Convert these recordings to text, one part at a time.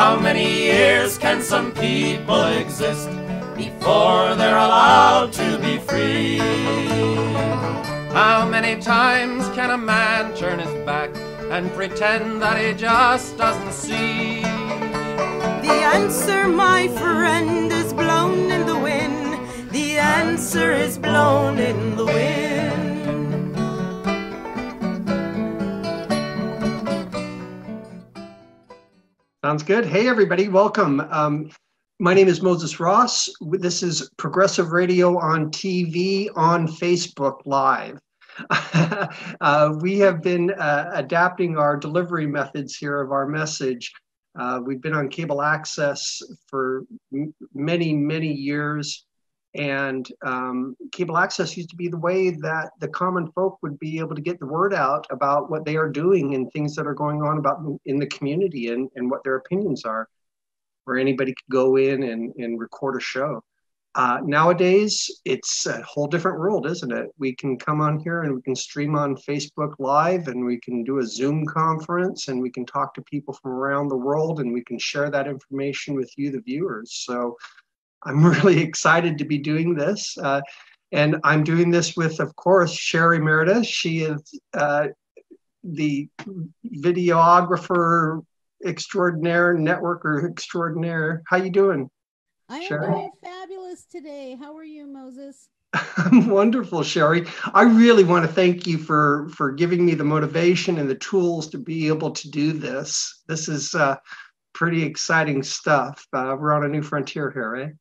How many years can some people exist before they're allowed to be free? How many times can a man turn his back and pretend that he just doesn't see? The answer, my friend, is blown in the wind. The answer is blown in the wind. Sounds good. Hey, everybody. Welcome. My name is Moses Ross. This is Progressive Radio on TV on Facebook Live. We have been adapting our delivery methods here of our message. We've been on cable access for many, many years. And cable access used to be the way that the common folk would be able to get the word out about what they are doing and things that are going on about in the community and what their opinions are, where anybody could go in and record a show. Nowadays, it's a whole different world, isn't it? We can come on here and we can stream on Facebook Live and we can do a Zoom conference and we can talk to people from around the world and we can share that information with you, the viewers. So I'm really excited to be doing this, and I'm doing this with, of course, Sherry Meredith. She is the videographer extraordinaire, networker extraordinaire. How you doing, Sherry? I am doing fabulous today. How are you, Moses? I'm wonderful, Sherry. I really want to thank you for giving me the motivation and the tools to be able to do this. This is pretty exciting stuff. We're on a new frontier here, right? Eh?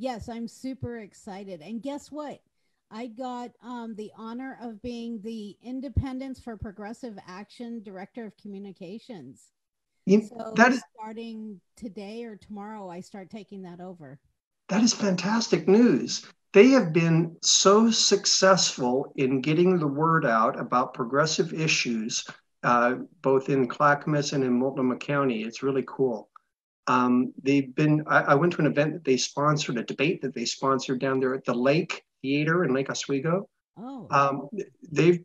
Yes, I'm super excited. And guess what? I got the honor of being the Independence for Progressive Action Director of Communications. So that is, starting today or tomorrow, I start taking that over. That is fantastic news. They have been so successful in getting the word out about progressive issues, both in Clackamas and in Multnomah County. It's really cool. They've been, I went to an event that they sponsored, a debate that they sponsored down there at the Lake Theater in Lake Oswego. Oh. There's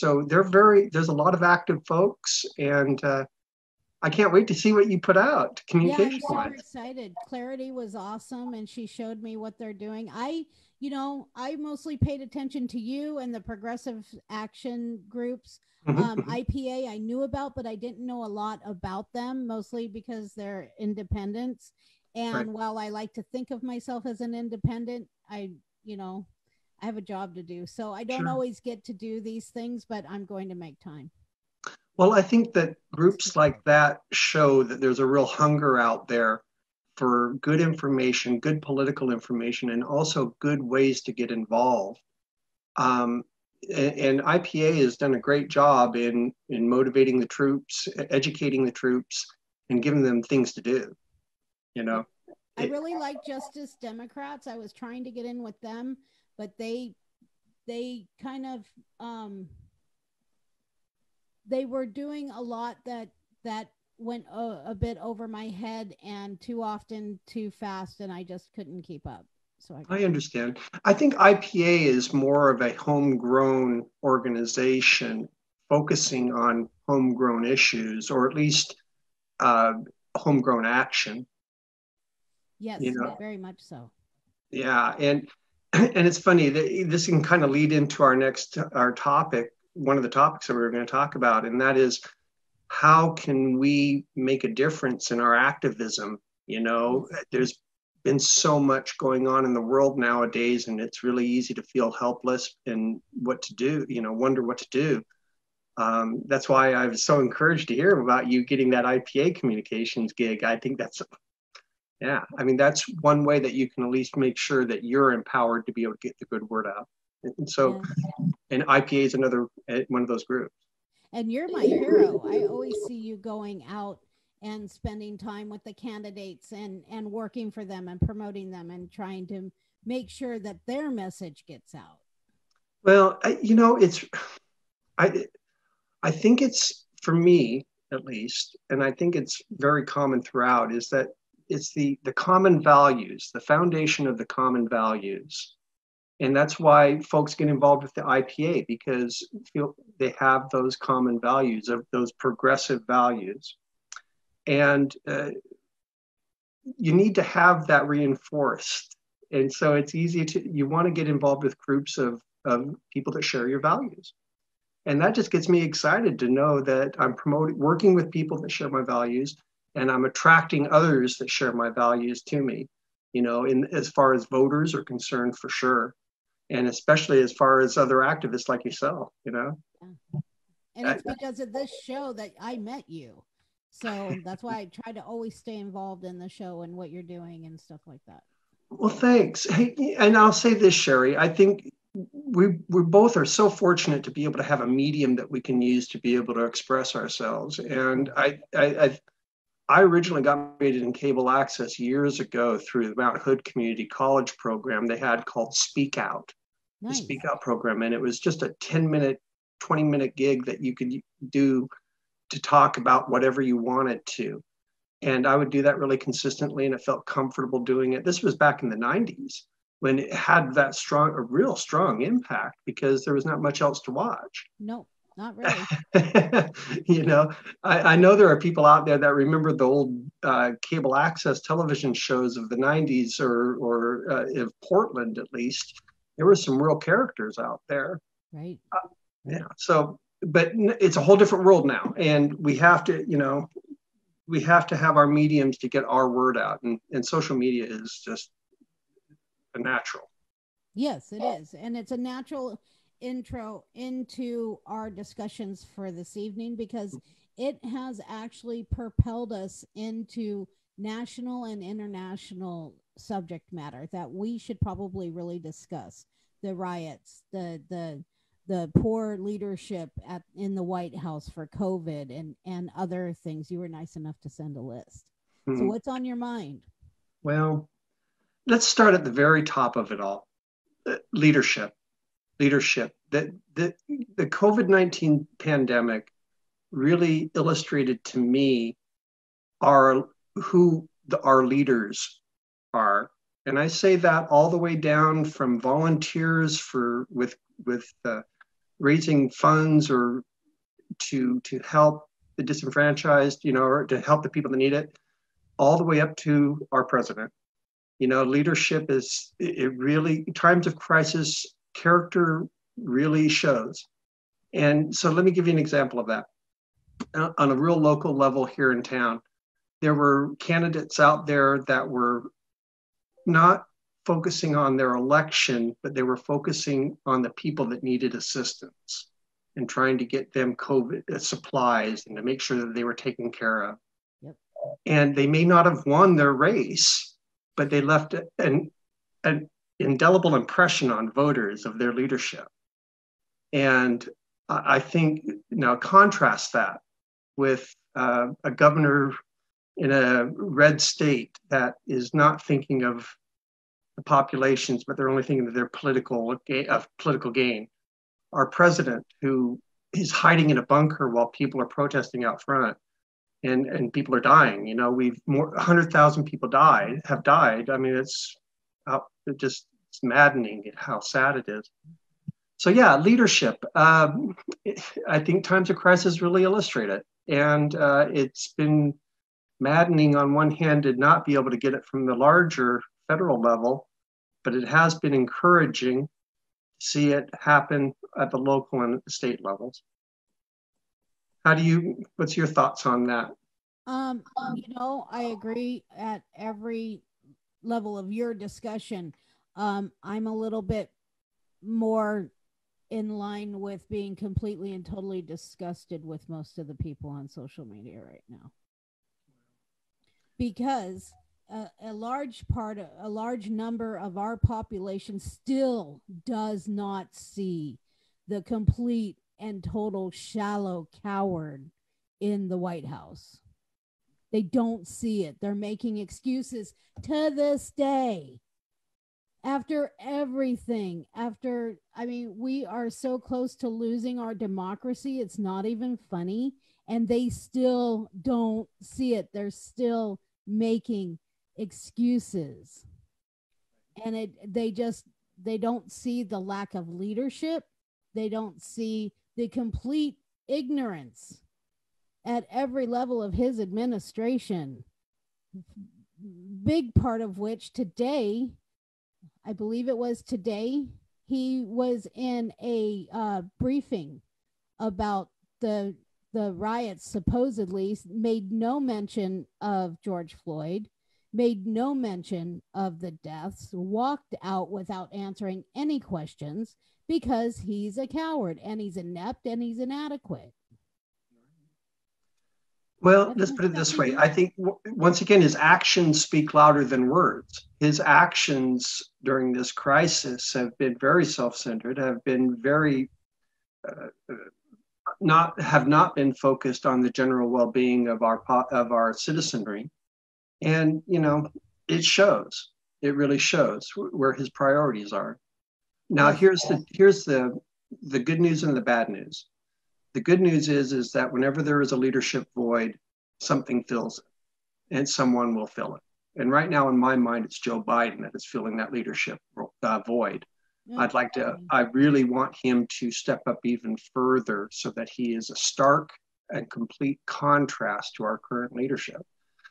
a lot of active folks, and I can't wait to see what you put out. Communication. Yeah, I'm super excited. Clarity was awesome, and she showed me what they're doing. I mostly paid attention to you and the progressive action groups. IPA I knew about, but I didn't know a lot about them, mostly because they're independents. And right. While I like to think of myself as an independent, I have a job to do. So I don't always get to do these things, but I'm going to make time. Well, I think that groups like that show that there's a real hunger out there for good information, good political information, and also good ways to get involved. And IPA has done a great job in motivating the troops, educating the troops, and giving them things to do, you know. I really like Justice Democrats. I was trying to get in with them, but they kind of, they were doing a lot that went a bit over my head and too often too fast, and I just couldn't keep up. So I understand. I think IPA is more of a homegrown organization focusing on homegrown issues, or at least homegrown action. Yes, you know? Very much so. Yeah, and it's funny that this can kind of lead into our topic, one of the topics that we were going to talk about, and that is how can we make a difference in our activism? You know, there's been so much going on in the world nowadays, and it's really easy to feel helpless and what to do, you know, wonder what to do. That's why I was so encouraged to hear about you getting that IPA communications gig. I think that's, yeah, I mean, that's one way that you can at least make sure that you're empowered to be able to get the good word out. And so, and IPA is another one of those groups. And you're my hero. I always see you going out and spending time with the candidates and working for them and promoting them and trying to make sure that their message gets out. Well, I think it's, for me at least, and I think it's very common throughout, is that it's the common values, the foundation of the common values. And that's why folks get involved with the IPA, because they have those common values, of those progressive values. And you need to have that reinforced. And so it's easy to, you want to get involved with groups of people that share your values. And that just gets me excited to know that I'm promoting, working with people that share my values, and I'm attracting others that share my values to me, you know, in as far as voters are concerned, for sure. And especially as far as other activists like yourself, you know. Yeah. And it's because of this show that I met you. So that's why I try to always stay involved in the show and what you're doing and stuff like that. Well, thanks. Hey, and I'll say this, Sherry, I think we both are so fortunate to be able to have a medium that we can use to be able to express ourselves. And I originally got created in cable access years ago through the Mount Hood Community College program they had called Speak Out, nice. The Speak Out program. And it was just a 10-minute, 20-minute gig that you could do to talk about whatever you wanted to. And I would do that really consistently, and I felt comfortable doing it. This was back in the 90s when it had that strong, a real strong impact because there was not much else to watch. No. Not really. You know, I know there are people out there that remember the old cable access television shows of the 90s or of Portland, at least. There were some real characters out there. Right. Yeah. So, but it's a whole different world now. And we have to, you know, we have to have our mediums to get our word out. And social media is just a natural. Yes, it is. And it's a natural intro into our discussions for this evening, because it has actually propelled us into national and international subject matter that we should probably really discuss. The riots, the poor leadership in the White House for COVID and other things. You were nice enough to send a list. Mm-hmm. So what's on your mind? Well, let's start at the very top of it all. Leadership. Leadership. The COVID-19 pandemic really illustrated to me who our leaders are, and I say that all the way down from volunteers with raising funds or to help the disenfranchised, you know, or to help the people that need it, all the way up to our president. You know, leadership is it really times of crisis. Character really shows. And so let me give you an example of that. On a real local level here in town, there were candidates out there that were not focusing on their election, but they were focusing on the people that needed assistance and trying to get them COVID supplies and to make sure that they were taken care of. Yep. And they may not have won their race, but they left an indelible impression on voters of their leadership. And I think now contrast that with a governor in a red state that is not thinking of the populations, but they're only thinking of their political gain. Our president, who is hiding in a bunker while people are protesting out front and people are dying. You know, 100,000 people have died. I mean, it's maddening how sad it is. So yeah, leadership. I think times of crisis really illustrate it. And it's been maddening on one hand to not be able to get it from the larger federal level, but it has been encouraging to see it happen at the local and state levels. What's your thoughts on that? You know, I agree at every level of your discussion. I'm a little bit more in line with being completely and totally disgusted with most of the people on social media right now, because a large number of our population still does not see the complete and total shallow coward in the White House. They don't see it. They're making excuses to this day. After everything, we are so close to losing our democracy, it's not even funny. And they still don't see it. They're still making excuses. And they don't see the lack of leadership. They don't see the complete ignorance at every level of his administration big part of which today, I believe it was today, he was in a briefing about the riots, supposedly made no mention of George Floyd, made no mention of the deaths, walked out without answering any questions because he's a coward and he's inept and he's inadequate. Well, let's put it this way. I think, once again, his actions speak louder than words. His actions during this crisis have been very self-centered, have been very, have not been focused on the general well-being of our citizenry. And, you know, it shows, it really shows where his priorities are. Now, here's the good news and the bad news. The good news is that whenever there is a leadership void, something fills it and someone will fill it. And right now, in my mind, it's Joe Biden that is filling that leadership void. Okay. I really want him to step up even further so that he is a stark and complete contrast to our current leadership,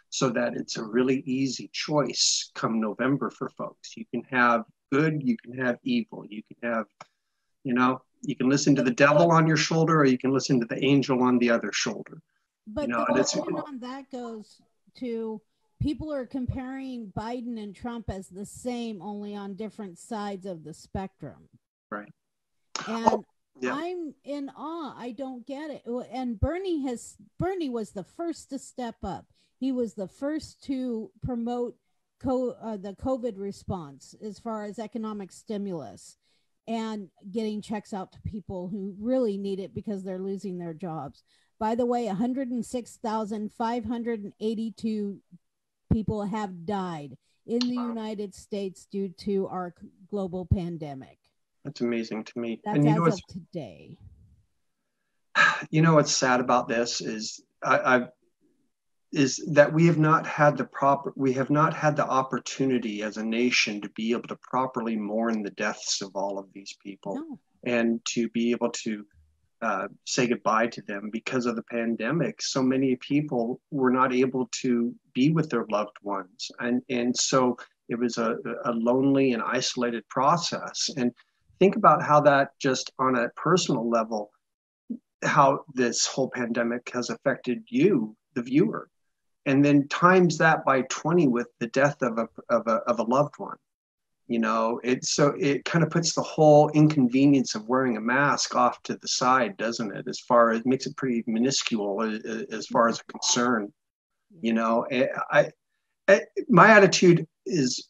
so that it's a really easy choice come November for folks. You can have good, you can have evil, you can have, you know, you can listen to the devil on your shoulder, or you can listen to the angel on the other shoulder. But that goes to, people are comparing Biden and Trump as the same, only on different sides of the spectrum. Right. And I'm in awe. I don't get it. And Bernie was the first to step up. He was the first to promote the COVID response as far as economic stimulus and getting checks out to people who really need it because they're losing their jobs. By the way, 106,582 people have died in the United States due to our global pandemic. That's amazing to me. That's as of today. You know what's sad about this is that we have not had the opportunity as a nation to be able to properly mourn the deaths of all of these people and to be able to say goodbye to them. Because of the pandemic, so many people were not able to be with their loved ones. And so it was a lonely and isolated process. And think about how that, just on a personal level, how this whole pandemic has affected you, the viewer. And then times that by 20 with the death of a loved one. You know, it kind of puts the whole inconvenience of wearing a mask off to the side, doesn't it? As far as, it makes it pretty minuscule as far as a concern. You know, my attitude is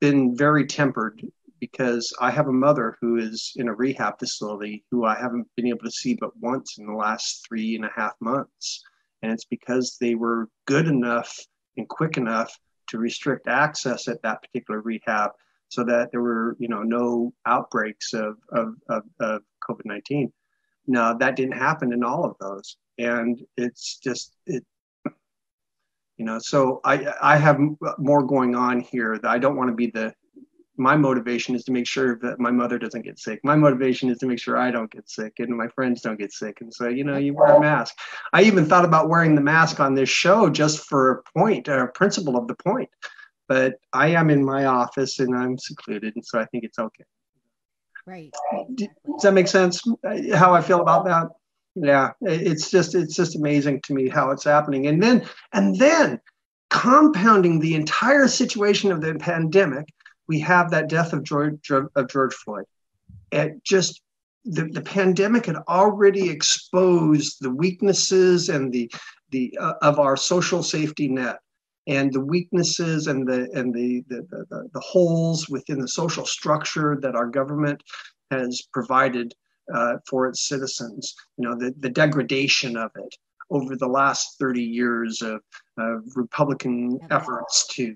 been very tempered because I have a mother who is in a rehab facility who I haven't been able to see but once in the last 3.5 months. And it's because they were good enough and quick enough to restrict access at that particular rehab so that there were, you know, no outbreaks of COVID-19. Now, that didn't happen in all of those. And it's just, you know, so I have more going on here that I don't want to be my motivation is to make sure that my mother doesn't get sick. My motivation is to make sure I don't get sick and my friends don't get sick. And so, you know, you wear a mask. I even thought about wearing the mask on this show just for a point, a principle of the point. But I am in my office and I'm secluded. And so I think it's okay. Right. Does that make sense? How I feel about that? Yeah. It's just amazing to me how it's happening. And then compounding the entire situation of the pandemic, we have that death of George Floyd. It just, the pandemic had already exposed the weaknesses and the of our social safety net, and the weaknesses and the holes within the social structure that our government has provided for its citizens. You know, the degradation of it over the last 30 years of Republican efforts to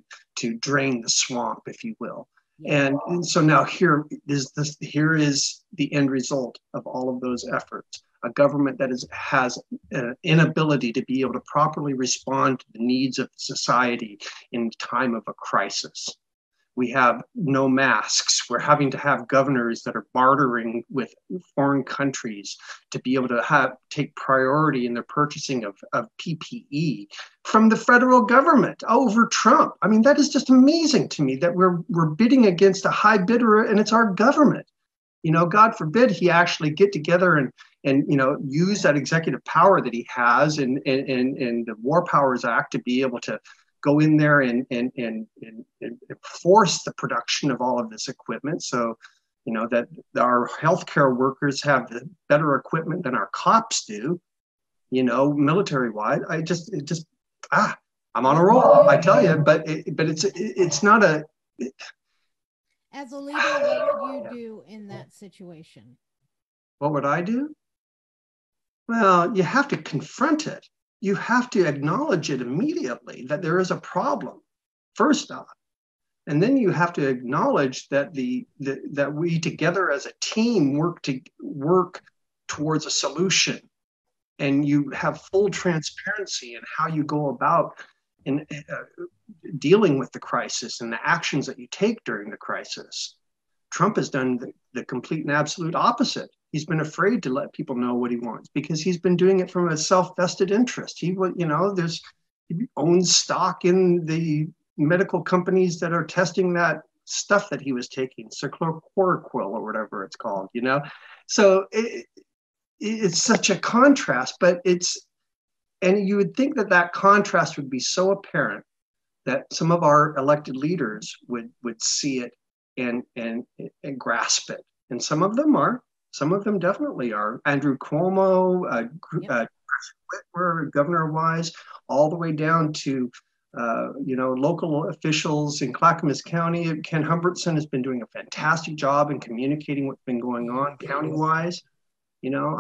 drain the swamp, if you will. And so now here is the end result of all of those efforts. A government that has an inability to be able to properly respond to the needs of society in time of a crisis. We have no masks. We're having to have governors that are bartering with foreign countries to be able to take priority in their purchasing of PPE from the federal government over Trump. I mean, that is just amazing to me that we're bidding against a high bidder, and it's our government. You know, God forbid he actually get together and you know, use that executive power that he has and the War Powers Act to be able to go in there and force the production of all of this equipment, so you know that our healthcare workers have the better equipment than our cops do, you know, military-wise. I'm on a roll, I tell you, but it's not a. As a leader, what would you do in that situation? What would I do? Well, you have to confront it. You have to acknowledge it immediately that there is a problem, first off. And then you have to acknowledge that that we together as a team work towards a solution. And you have full transparency in how you go about dealing with the crisis and the actions that you take during the crisis. Trump has done the complete and absolute opposite. He's been afraid to let people know what he wants because he's been doing it from a self-vested interest. He owns stock in the medical companies that are testing that stuff that he was taking, chloroquine or whatever it's called, you know? So it's such a contrast, and you would think that contrast would be so apparent that some of our elected leaders would see it and grasp it. And some of them are. Some of them definitely are. Andrew Cuomo, Governor Wise, all the way down to local officials in Clackamas County. Ken Humberston has been doing a fantastic job in communicating what's been going on county-wise. You know,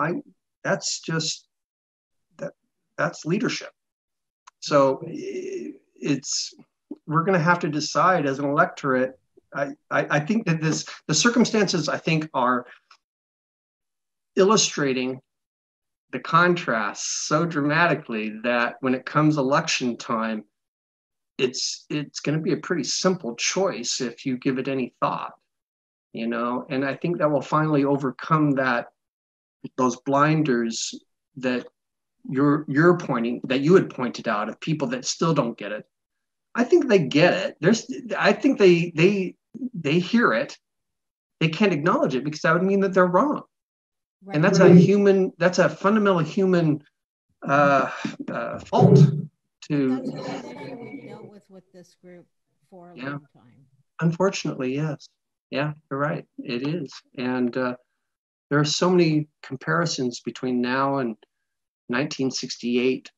that's leadership. So we're going to have to decide as an electorate. I think that the circumstances are illustrating the contrast so dramatically that when it comes election time, it's going to be a pretty simple choice if you give it any thought, you know? And I think that will finally overcome those blinders that you're pointing, that you had pointed out, of people that still don't get it. I think they get it. I think they hear it. They can't acknowledge it because that would mean that they're wrong. Right. And that's a fundamental human fault. That's an issue we've dealt with this group for a long time. Unfortunately, yes. Yeah, you're right. It is. And there are so many comparisons between now and 1968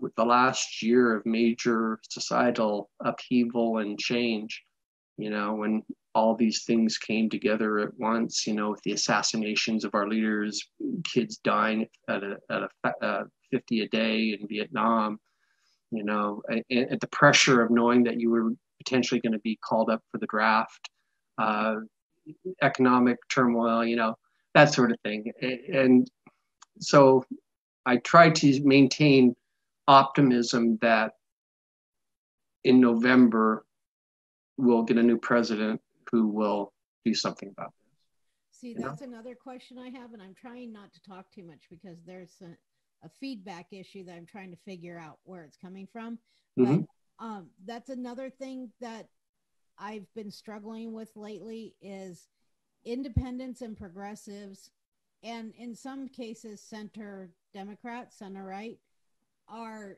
with the last year of major societal upheaval and change, you know, when all these things came together at once, you know, with the assassinations of our leaders, kids dying at 50 a day in Vietnam, you know, and the pressure of knowing that you were potentially going to be called up for the draft, economic turmoil, you know, that sort of thing. And so I try to maintain optimism that in November, we'll get a new president who will do something about this. See, that's another question I have, and I'm trying not to talk too much because there's a feedback issue that I'm trying to figure out where it's coming from. Mm-hmm. But that's another thing that I've been struggling with lately is independents and progressives, and in some cases center Democrats, center right, are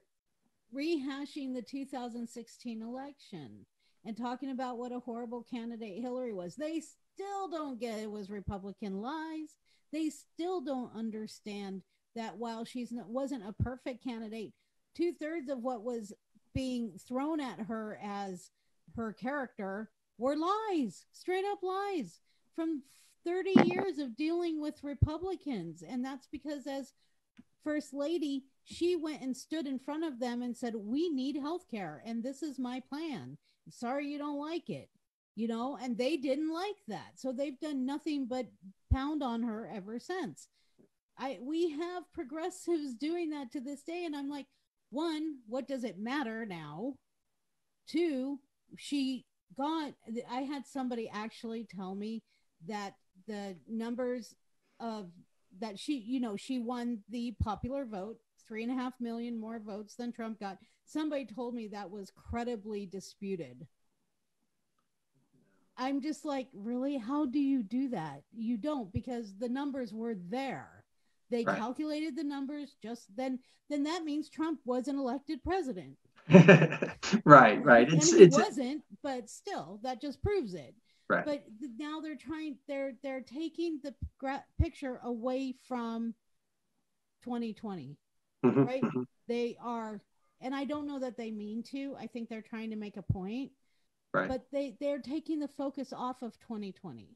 rehashing the 2016 election and talking about what a horrible candidate Hillary was. They still don't get it was Republican lies. They still don't understand that while she wasn't a perfect candidate, 2/3 of what was being thrown at her as her character were lies, straight up lies from 30 years of dealing with Republicans. And that's because as First Lady, she went and stood in front of them and said, we need health care, and this is my plan. Sorry you don't like it, you know, and they didn't like that. So they've done nothing but pound on her ever since. We have progressives doing that to this day. And I'm like, one, what does it matter now? Two, she gone. I had somebody actually tell me that the numbers of that she, you know, she won the popular vote, 3.5 million more votes than Trump got. Somebody told me that was credibly disputed. I'm just like, really? How do you do that? You don't, because the numbers were there. They right. calculated the numbers. Just then that means Trump was an elected president. right. It wasn't, but still, that just proves it. Right. But now they're trying. They're taking the picture away from 2020. Mm-hmm, right. Mm-hmm. They are, and I don't know that they mean to. I think they're trying to make a point. Right. But they're taking the focus off of 2020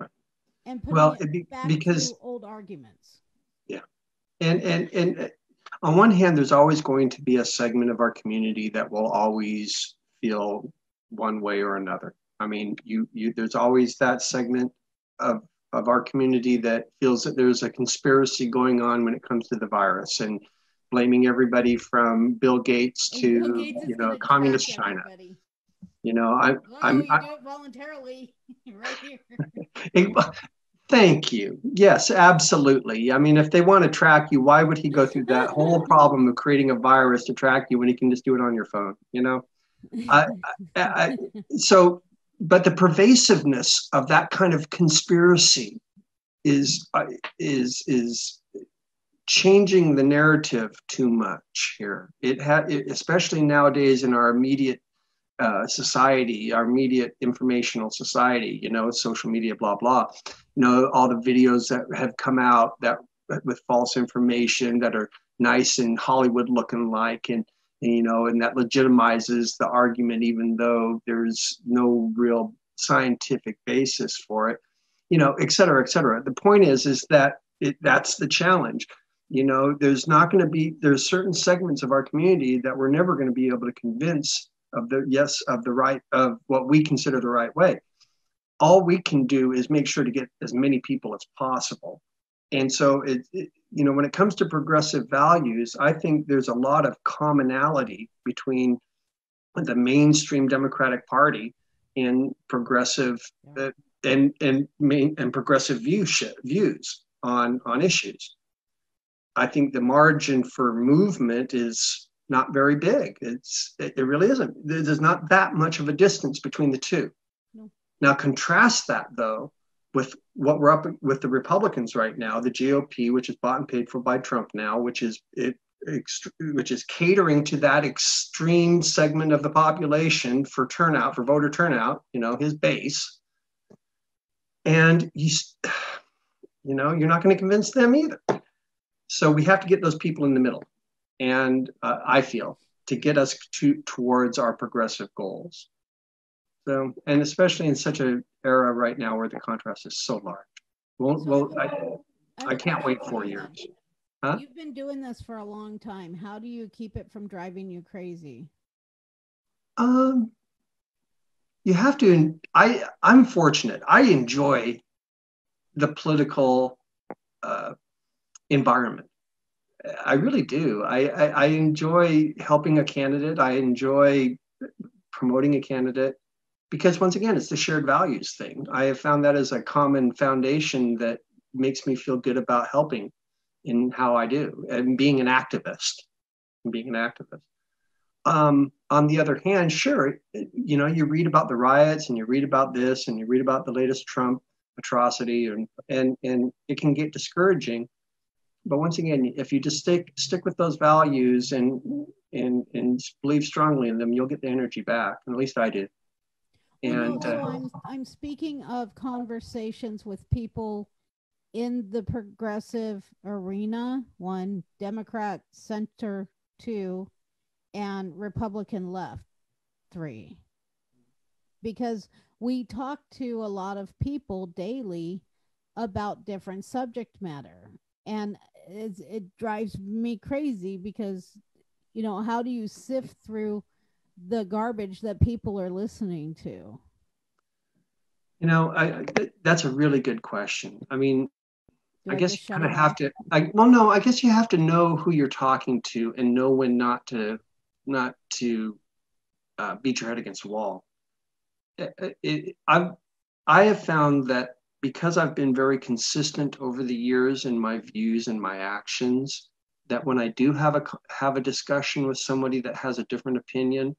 right. and putting it back to old arguments. Yeah. And on one hand, there's always going to be a segment of our community that will always feel one way or another. I mean, there's always that segment of our community that feels that there's a conspiracy going on when it comes to the virus and blaming everybody from Bill Gates to, you know, communist China. Everybody. You know, I do it voluntarily right here. Thank you. Yes, absolutely. I mean, if they want to track you, why would he go through that whole problem of creating a virus to track you when he can just do it on your phone? You know, but the pervasiveness of that kind of conspiracy is changing the narrative too much here. It especially nowadays in our immediate society, our immediate informational society, you know, social media, blah, blah, you know, all the videos that have come out that with false information that are nice and Hollywood looking like, and you know, and that legitimizes the argument, even though there's no real scientific basis for it, you know, et cetera, et cetera. The point is that that's the challenge. You know, there's certain segments of our community that we're never going to be able to convince of what we consider the right way. All we can do is make sure to get as many people as possible. And so, you know, when it comes to progressive values, I think there's a lot of commonality between the mainstream Democratic Party and progressive views on issues. I think the margin for movement is not very big. It really isn't. There's not that much of a distance between the two. No. Now contrast that though with what we're up with the Republicans right now, the GOP, which is bought and paid for by Trump now, which is catering to that extreme segment of the population for turnout, for voter turnout, you know, his base. And you know, you're not going to convince them either. So we have to get those people in the middle. And I feel to get us towards our progressive goals. So, and especially in such an era right now where the contrast is so large. I can't wait 4 years. Huh? You've been doing this for a long time. How do you keep it from driving you crazy? You have to. I'm fortunate. I enjoy the political environment. I really do. I enjoy helping a candidate. I enjoy promoting a candidate because, once again, it's the shared values thing. I have found that as a common foundation that makes me feel good about helping in how I do and being an activist. On the other hand, sure, you know, you read about the riots and you read about this and you read about the latest Trump atrocity and it can get discouraging. But once again, if you just stick with those values and believe strongly in them, you'll get the energy back. And at least I did. And I'm speaking of conversations with people in the progressive arena, one, Democrat center, two, and Republican left, three. Because we talk to a lot of people daily about different subject matter. And it drives me crazy because, you know, how do you sift through the garbage that people are listening to? You know, that's a really good question. I mean, I guess you kind of have to. I guess you have to know who you're talking to and know when not to beat your head against the wall. I have found that because I've been very consistent over the years in my views and my actions, that when I do have a discussion with somebody that has a different opinion,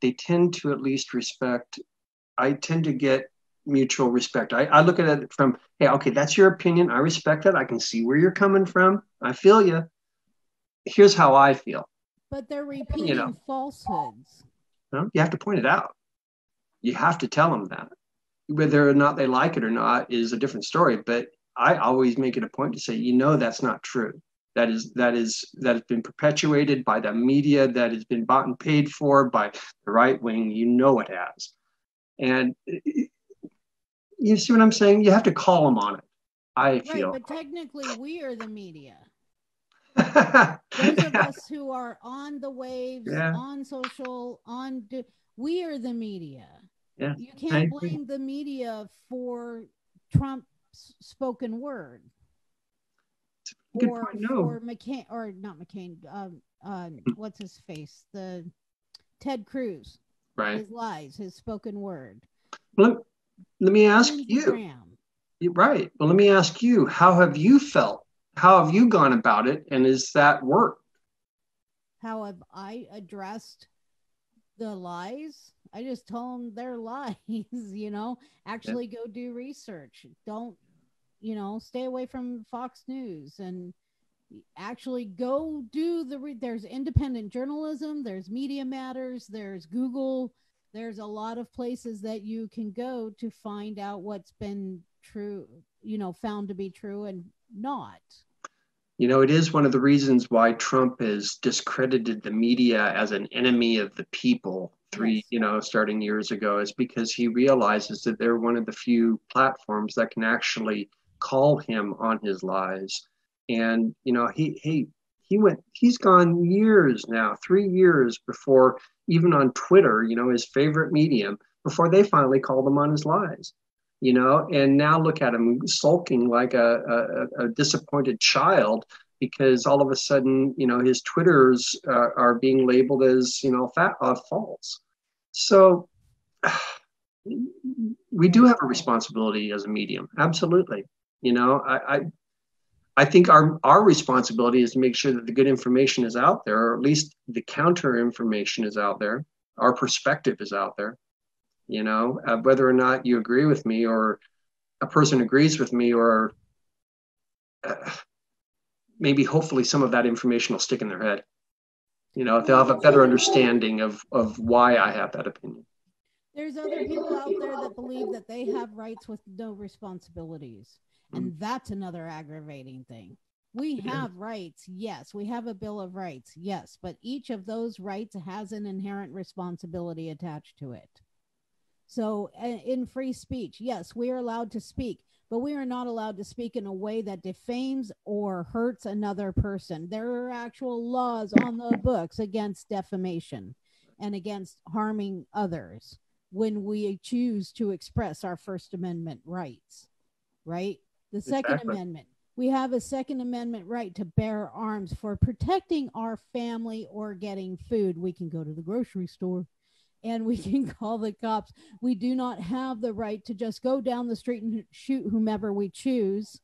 they tend to at least respect. I tend to get mutual respect. I look at it from, hey, okay, that's your opinion. I respect that. I can see where you're coming from. I feel you. Here's how I feel. But they're repeating falsehoods. Well, you have to point it out. You have to tell them that. Whether or not they like it or not is a different story. But I always make it a point to say, you know, that's not true. That has been perpetuated by the media, that has been bought and paid for by the right wing. You know it has. And you see what I'm saying? You have to call them on it, I feel. Right, but technically we are the media. Those of us who are on the waves, on social, we are the media. Yeah. You can't blame the media for Trump's spoken word. Good point. No. Or McCain, or not McCain, what's his face? The Ted Cruz. Right. His lies, his spoken word. Well, let me ask you. Right. Well, let me ask you, how have you felt? How have you gone about it? And is that worked? How have I addressed the lies? I just told them they're lies, you know, actually go do research. Don't, you know, stay away from Fox News and actually go do there's independent journalism, there's Media Matters, there's Google, there's a lot of places that you can go to find out what's been true, you know, found to be true and not. You know, it is one of the reasons why Trump has discredited the media as an enemy of the people starting years ago, is because he realizes that they're one of the few platforms that can actually call him on his lies. And, you know, he's gone years now, 3 years before, even on Twitter, you know, his favorite medium, before they finally called him on his lies. You know, and now look at him sulking like a disappointed child because all of a sudden, you know, his Twitters are being labeled as, you know, false. So we do have a responsibility as a medium. Absolutely. You know, I think our responsibility is to make sure that the good information is out there, or at least the counter information is out there. Our perspective is out there. You know, whether or not you agree with me, or a person agrees with me, or maybe hopefully some of that information will stick in their head. You know, if they'll have a better understanding of why I have that opinion. There's other people out there that believe that they have rights with no responsibilities. And that's another aggravating thing. We have rights. Yes. We have a Bill of Rights. Yes. But each of those rights has an inherent responsibility attached to it. So in free speech, yes, we are allowed to speak, but we are not allowed to speak in a way that defames or hurts another person. There are actual laws on the books against defamation and against harming others when we choose to express our First Amendment rights, right? The Second Amendment. We have a Second Amendment right to bear arms for protecting our family or getting food. We can go to the grocery store. And we can call the cops. We do not have the right to just go down the street and shoot whomever we choose,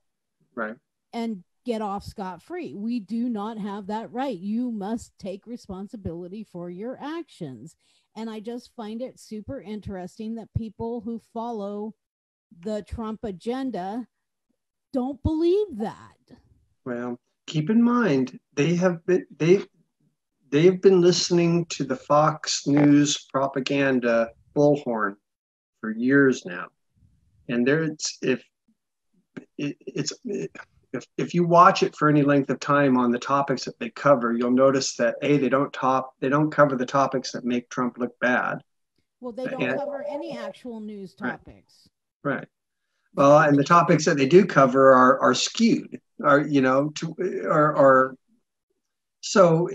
right? And get off scot-free. We do not have that right. You must take responsibility for your actions. And I just find it super interesting that people who follow the Trump agenda don't believe that. Well, keep in mind, they've been listening to the Fox News propaganda bullhorn for years now, and if you watch it for any length of time on the topics that they cover, you'll notice that they don't cover the topics that make Trump look bad. Well, they don't cover any actual news topics. Right. Well, and the topics that they do cover are skewed. So.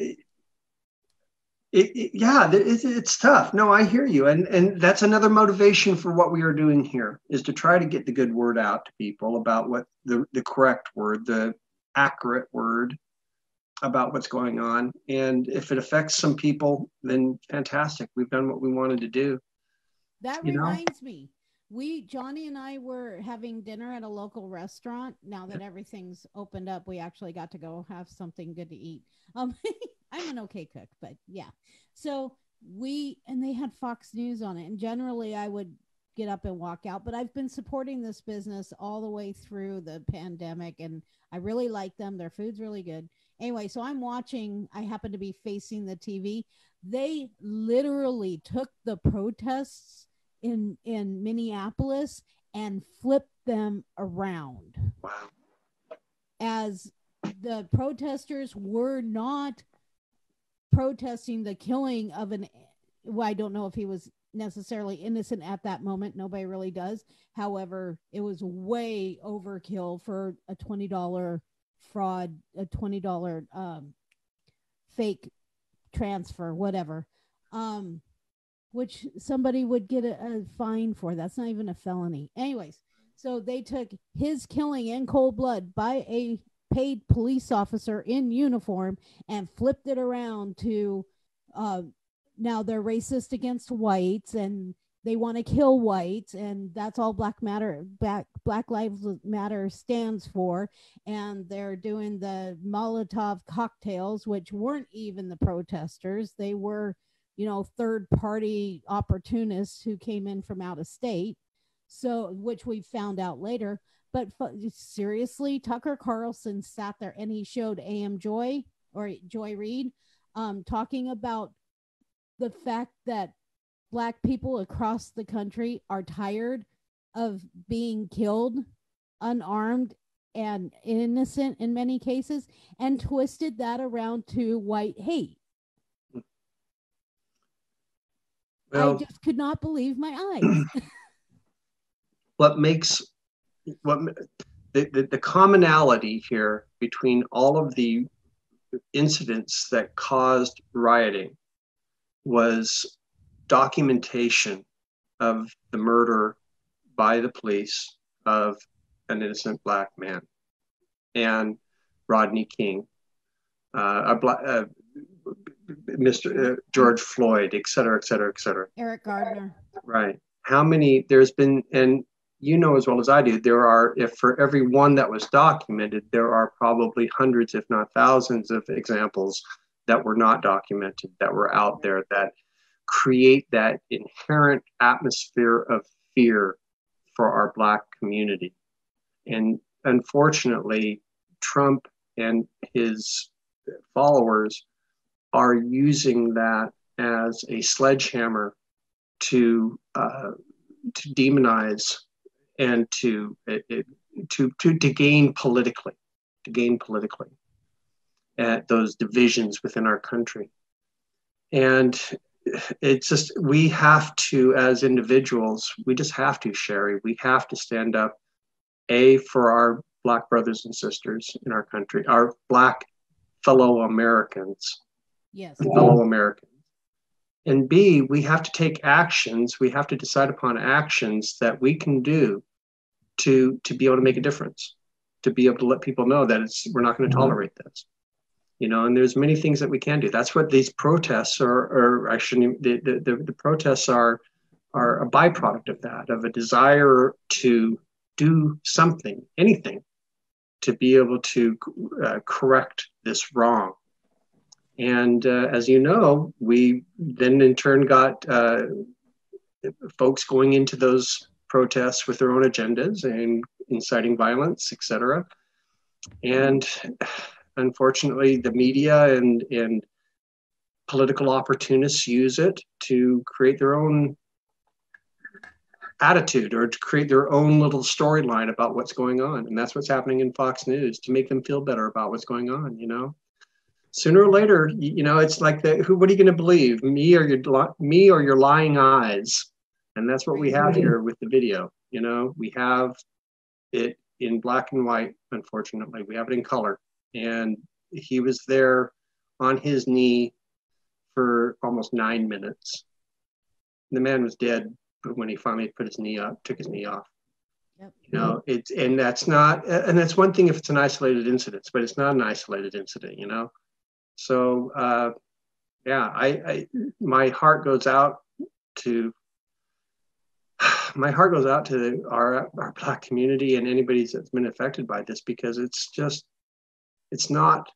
It's tough. No, I hear you. And that's another motivation for what we are doing here, is to try to get the good word out to people about what the correct word, the accurate word about what's going on. And if it affects some people, then fantastic. We've done what we wanted to do. That reminds me, Johnny and I were having dinner at a local restaurant. Now that everything's opened up, we actually got to go have something good to eat. I'm an okay cook, but yeah. So and they had Fox News on it. And generally I would get up and walk out, but I've been supporting this business all the way through the pandemic and I really like them. Their food's really good. Anyway, so I'm watching, I happen to be facing the TV. They literally took the protests in Minneapolis and flipped them around. Wow. As the protesters were not protesting the killing of I don't know if he was necessarily innocent at that moment. Nobody really does. However, it was way overkill for a $20 fraud, a $20 fake transfer, whatever, which somebody would get a fine for. That's not even a felony. Anyways, so they took his killing in cold blood by a paid police officer in uniform and flipped it around to now they're racist against whites and they want to kill whites. And that's all Black Lives Matter stands for. And they're doing the Molotov cocktails, which weren't even the protesters. They were, third party opportunists who came in from out of state. So, which we found out later, but seriously, Tucker Carlson sat there and he showed Joy Reid talking about the fact that Black people across the country are tired of being killed, unarmed and innocent in many cases, and twisted that around to white hate. Well, I just could not believe my eyes. The commonality here between all of the incidents that caused rioting was documentation of the murder by the police of an innocent Black man and Rodney King, George Floyd, et cetera, et cetera, et cetera. Eric Garner. Right. How many there's been, and you know as well as I do, there are, if for every one that was documented, there are probably hundreds, if not thousands of examples that were not documented, that were out there, that create that inherent atmosphere of fear for our Black community. And unfortunately, Trump and his followers are using that as a sledgehammer to demonize and to gain politically, at those divisions within our country. And it's just, we have to, as individuals, we just have to, Sherry, we have to stand up, A, for our Black brothers and sisters in our country, our Black fellow Americans. Yes. And fellow Americans. And B, we have to take actions, we have to decide upon actions that we can do to be able to make a difference, to be able to let people know that we're not going to tolerate this. And there's many things that we can do. That's what these protests are actually, the protests are a byproduct of that, of a desire to do something, anything, to be able to correct this wrong. And as you know, we then in turn got folks going into those protests with their own agendas and inciting violence, et cetera. And unfortunately, the media and political opportunists use it to create their own attitude or to create their own little storyline about what's going on. And that's what's happening in Fox News to make them feel better about what's going on, Sooner or later, it's like what are you going to believe? Me or your lying eyes? And that's what we have here with the video. We have it in black and white, unfortunately. We have it in color. And he was there on his knee for almost 9 minutes. The man was dead when he finally took his knee off. Yep. And that's one thing if it's an isolated incident, but it's not an isolated incident, So, my heart goes out to my heart goes out to our Black community and anybody that's been affected by this, because it's just, it's not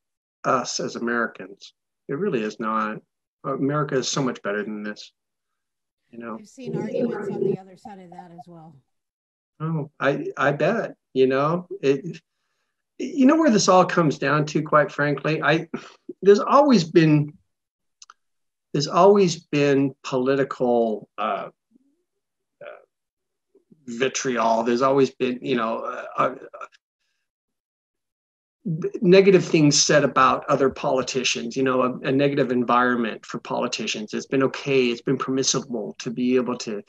us as Americans. It really is not. America is so much better than this. You know, I've seen arguments on the other side of that as well. Oh, I bet. You know, it. You know where this all comes down to, quite frankly. There's always been political vitriol. There's always been, you know, negative things said about other politicians, you know, a negative environment for politicians. It's been okay. It's been permissible to be able to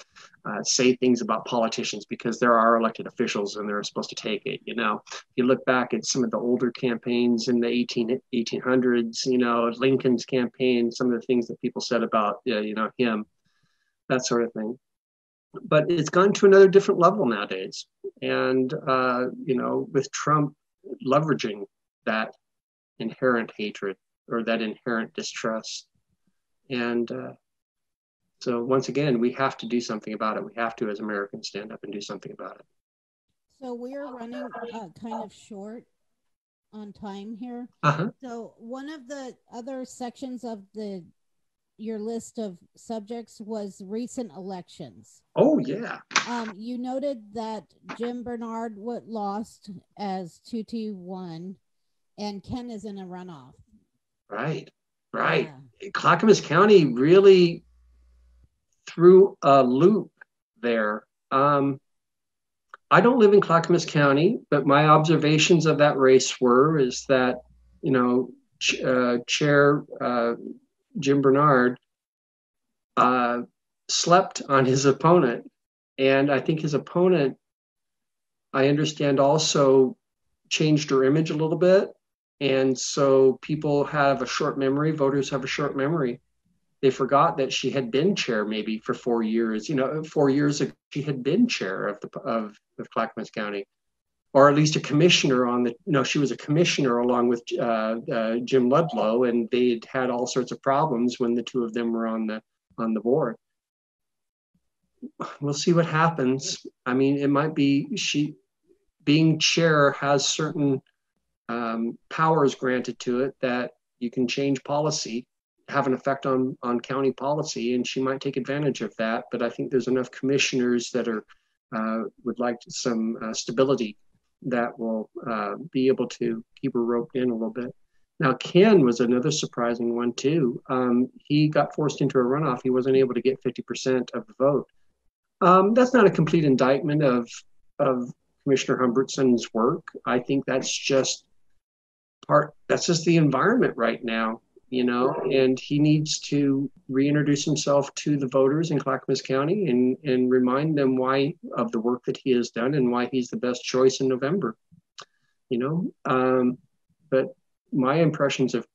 say things about politicians because there are elected officials and they're supposed to take it. You know, if you look back at some of the older campaigns in the 1800s, you know, Lincoln's campaign, some of the things that people said about, you know, him, that sort of thing. But it's gone to another different level nowadays. And, you know, with Trump leveraging that inherent hatred or that inherent distrust. And so once again, we have to do something about it. We have to, as Americans, stand up and do something about it. So we are running kind of short on time here. Uh-huh. So one of the other sections of your list of subjects was recent elections. Oh, yeah. You noted that Jim Bernard lost as 2-1, and Ken is in a runoff. Right. Yeah. Clackamas County really threw a loop there. I don't live in Clackamas County, but my observations of that race is that, you know, Chair Jim Bernard slept on his opponent. And I think his opponent, I understand, also changed her image a little bit. And so people have a short memory. Voters have a short memory. They forgot that she had been chair maybe for 4 years. You know, 4 years ago, she had been chair of Clackamas County, or at least a commissioner she was a commissioner along with Jim Ludlow, and they'd had all sorts of problems when the two of them were on the board. We'll see what happens. I mean, it might be she being chair has certain powers granted to it that you can change policy, have an effect on county policy, and she might take advantage of that. But I think there's enough commissioners that are would like some stability that will be able to keep her roped in a little bit. Now, Ken was another surprising one, too. He got forced into a runoff. He wasn't able to get 50% of the vote. That's not a complete indictment of Commissioner Humberston's work. I think that's just the environment right now, you know, and he needs to reintroduce himself to the voters in Clackamas County and remind them of the work that he has done and why he's the best choice in November, you know. But my impressions of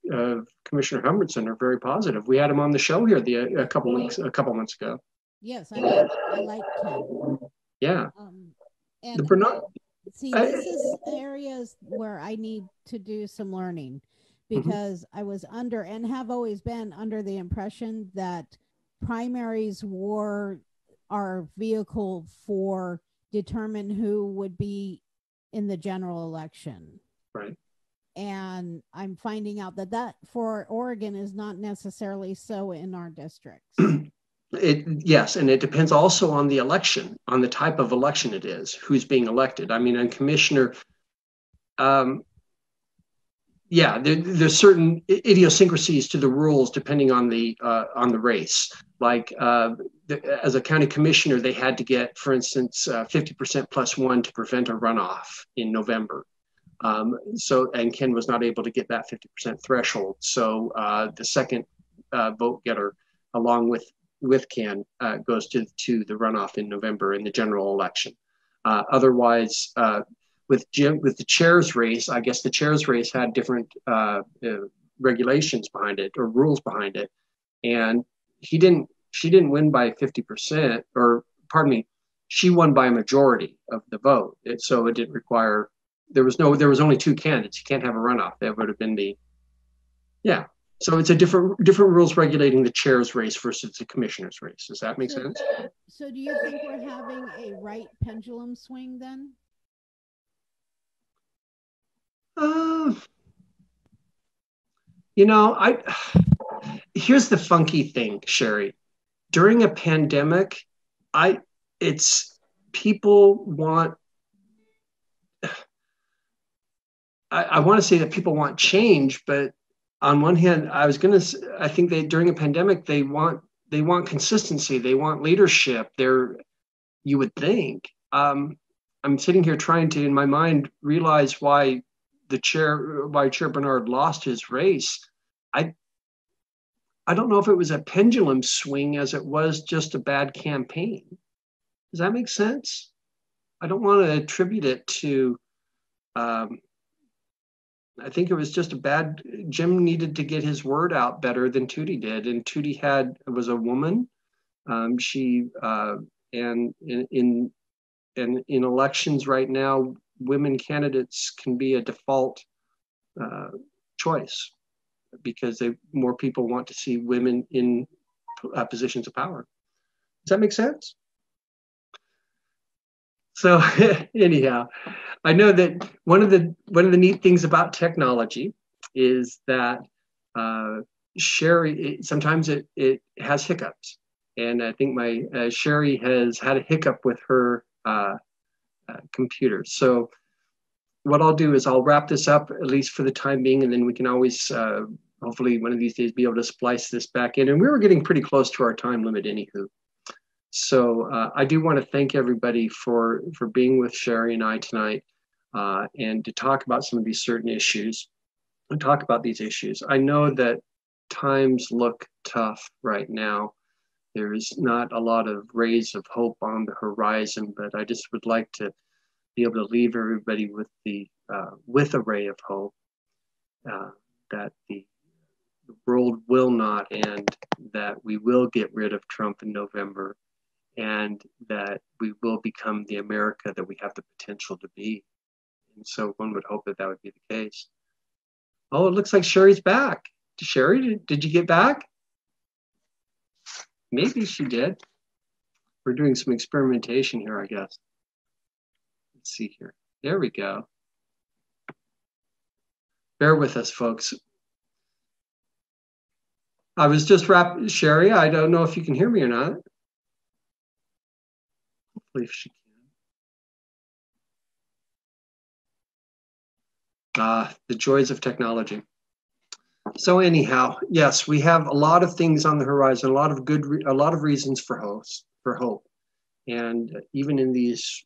Commissioner Humberston are very positive. We had him on the show here a couple months ago. Yes, I like him. Yeah. This is areas where I need to do some learning, because I was under and have always been under the impression that primaries were our vehicle for determine who would be in the general election. Right. And I'm finding out that for Oregon is not necessarily so in our districts. Yes, and it depends also on the election, on the type of election it is, who's being elected. I mean, and Commissioner, there's certain idiosyncrasies to the rules depending on the race. Like as a county commissioner, they had to get, for instance, 50% plus one to prevent a runoff in November. And Ken was not able to get that 50% threshold. So the second vote getter, along with Ken, goes to the runoff in November in the general election. Otherwise, with the chair's race, I guess the chair's race had different regulations behind it or rules behind it, and she didn't win by 50%, or pardon me, she won by a majority of the vote. So it didn't require. There was only two candidates. You can't have a runoff. That would have been So it's a different rules regulating the chair's race versus the commissioner's race. Does that make sense? So do you think we're having a right pendulum swing then? Here's the funky thing, Sherry. During a pandemic, I want to say that people want change, but on one hand, I think that during a pandemic, they want consistency. They want leadership. You would think. I'm sitting here trying to, in my mind, realize why Chair Bernard lost his race. I don't know if it was a pendulum swing as it was just a bad campaign. Does that make sense? I don't want to attribute it to, I think it was just Jim needed to get his word out better than Tootie did. And Tootie was a woman. In elections right now, women candidates can be a default choice because more people want to see women in positions of power. Does that make sense? So anyhow, I know that one of the neat things about technology is that Sherry, sometimes it has hiccups. And I think my Sherry has had a hiccup with her computer. So what I'll do is I'll wrap this up, at least for the time being, and then we can always, hopefully one of these days, be able to splice this back in. And we were getting pretty close to our time limit anywho. So I do want to thank everybody for being with Sherry and I tonight and to talk about some of these certain issues and talk about these issues. I know that times look tough right now. There is not a lot of rays of hope on the horizon, but I just would like to be able to leave everybody with a ray of hope that the world will not end, that we will get rid of Trump in November, and that we will become the America that we have the potential to be. And so one would hope that would be the case. Oh, it looks like Sherry's back. Sherry, did you get back? Maybe she did. We're doing some experimentation here, I guess. Let's see here. There we go. Bear with us, folks. I was just wrapping, Sherry, I don't know if you can hear me or not. Hopefully she can. The joys of technology. So anyhow, yes, we have a lot of things on the horizon, a lot of reasons for hope. And even in these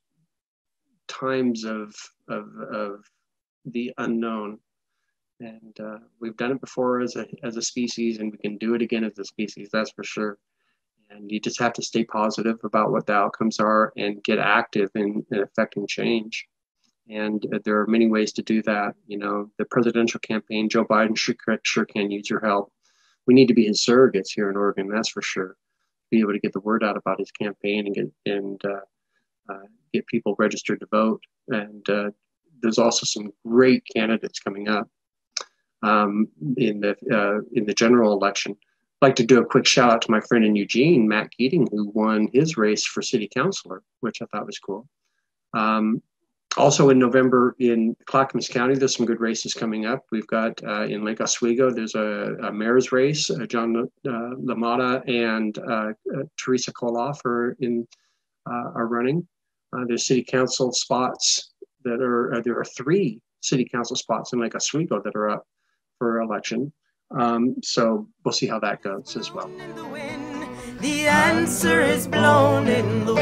times of the unknown, and we've done it before as a species, and we can do it again as a species, that's for sure. And you just have to stay positive about what the outcomes are and get active in affecting change. And there are many ways to do that. You know, the presidential campaign, Joe Biden sure can use your help. We need to be his surrogates here in Oregon, that's for sure. Be able to get the word out about his campaign and get people registered to vote. And there's also some great candidates coming up. In the general election. I'd like to do a quick shout out to my friend in Eugene, Matt Keating, who won his race for city councilor, which I thought was cool. Also in November in Clackamas County, there's some good races coming up. We've got in Lake Oswego, there's a mayor's race. John LaMotta and Teresa Koloff are running. There's city council spots that are, there are three city council spots in Lake Oswego that are up for election. So we'll see how that goes as well. The answer is blown in the